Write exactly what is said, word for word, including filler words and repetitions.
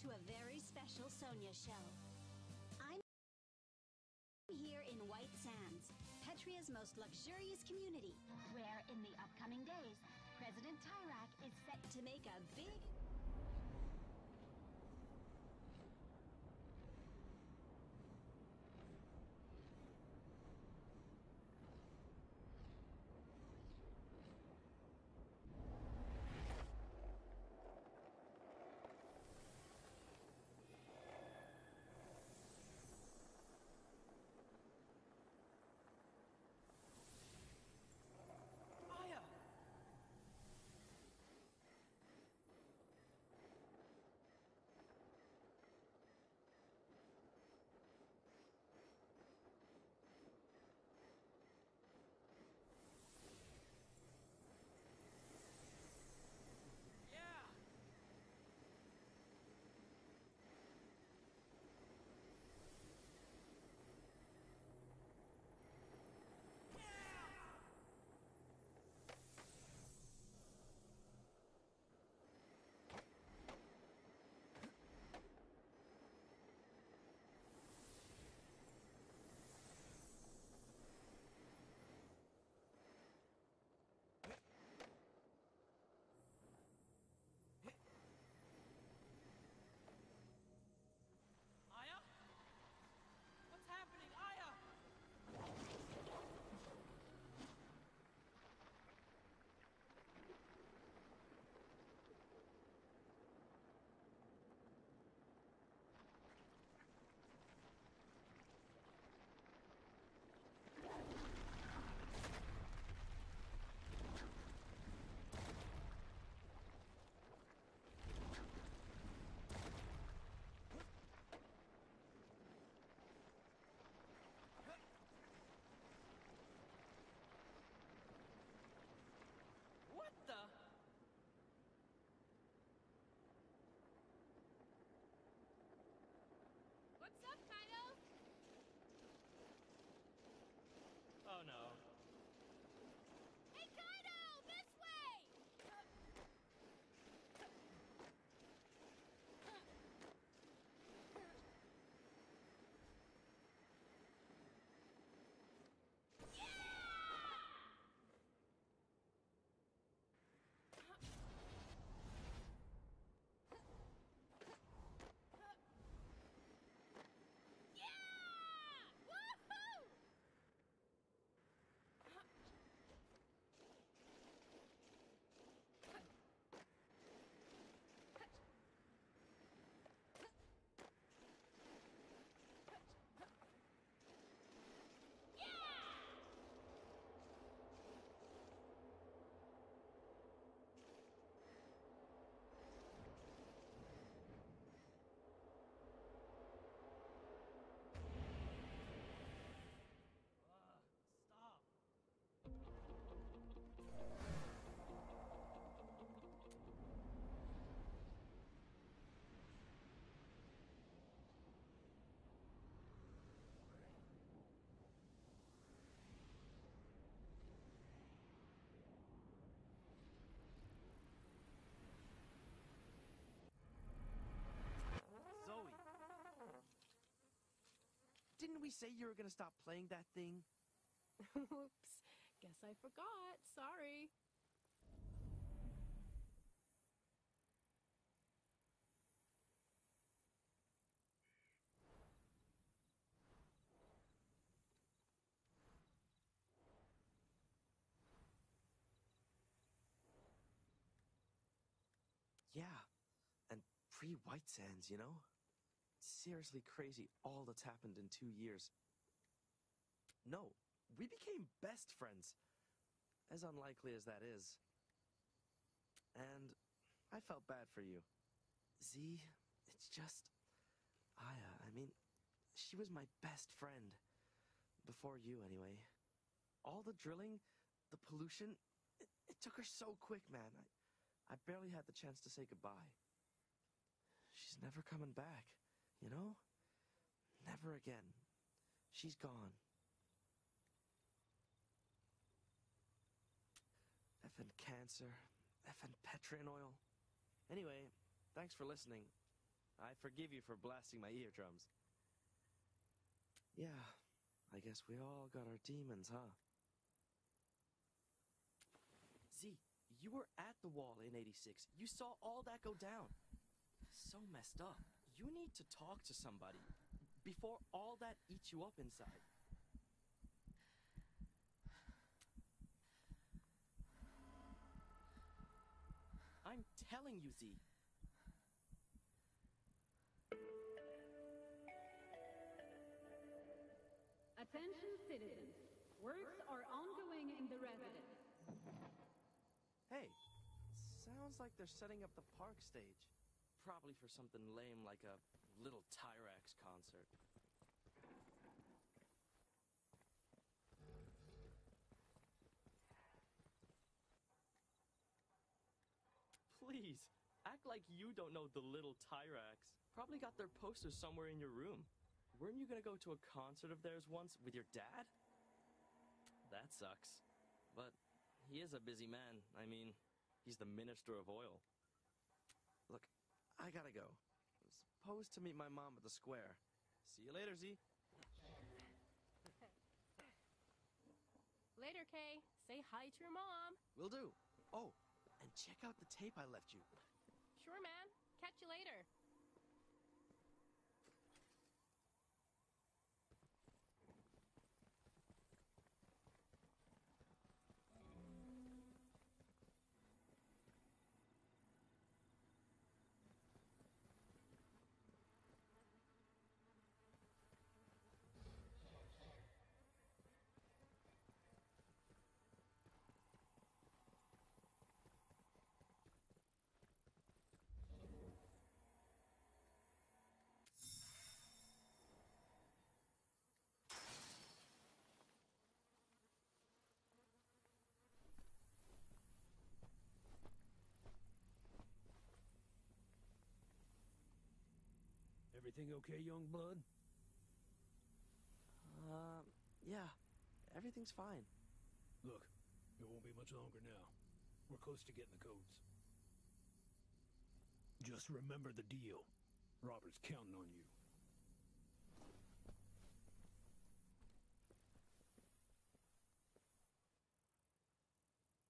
to a very special Sonya show. I'm here in White Sands, Petria's most luxurious community, where in the upcoming days, President Tyrak is set to make a big... What's up, Tyrak? Oh no. Didn't we say you were gonna stop playing that thing? Oops, guess I forgot. Sorry. Yeah, and pre-White Sands, you know? Seriously crazy all that's happened in two years. No, we became best friends, as unlikely as that is. And I felt bad for you. Z, it's just... Aya, I mean, she was my best friend. Before you, anyway. All the drilling, the pollution, it, it took her so quick, man. I, I barely had the chance to say goodbye. She's never coming back. You know? Never again. She's gone. Effin' cancer. Effin' Petrian oil. Anyway, thanks for listening. I forgive you for blasting my eardrums. Yeah, I guess we all got our demons, huh? Z, you were at the wall in eighty-six. You saw all that go down. So messed up. You need to talk to somebody before all that eats you up inside. I'm telling you, Z. Attention citizens, works are ongoing in the residence. Hey, sounds like they're setting up the park stage. Probably for something lame like a Lil Tyrax concert. Please, act like you don't know the Lil Tyrax. Probably got their posters somewhere in your room. Weren't you gonna go to a concert of theirs once with your dad? That sucks. But he is a busy man. I mean, he's the Minister of Oil. Look, I gotta go. I'm supposed to meet my mom at the square. See you later, Z. Later, Kay. Say hi to your mom. Will do. Oh, and check out the tape I left you. Sure, man. Catch you later. Everything okay, young blood? Uh, yeah. Everything's fine. Look, it won't be much longer now. We're close to getting the codes. Just remember the deal. Robert's counting on you.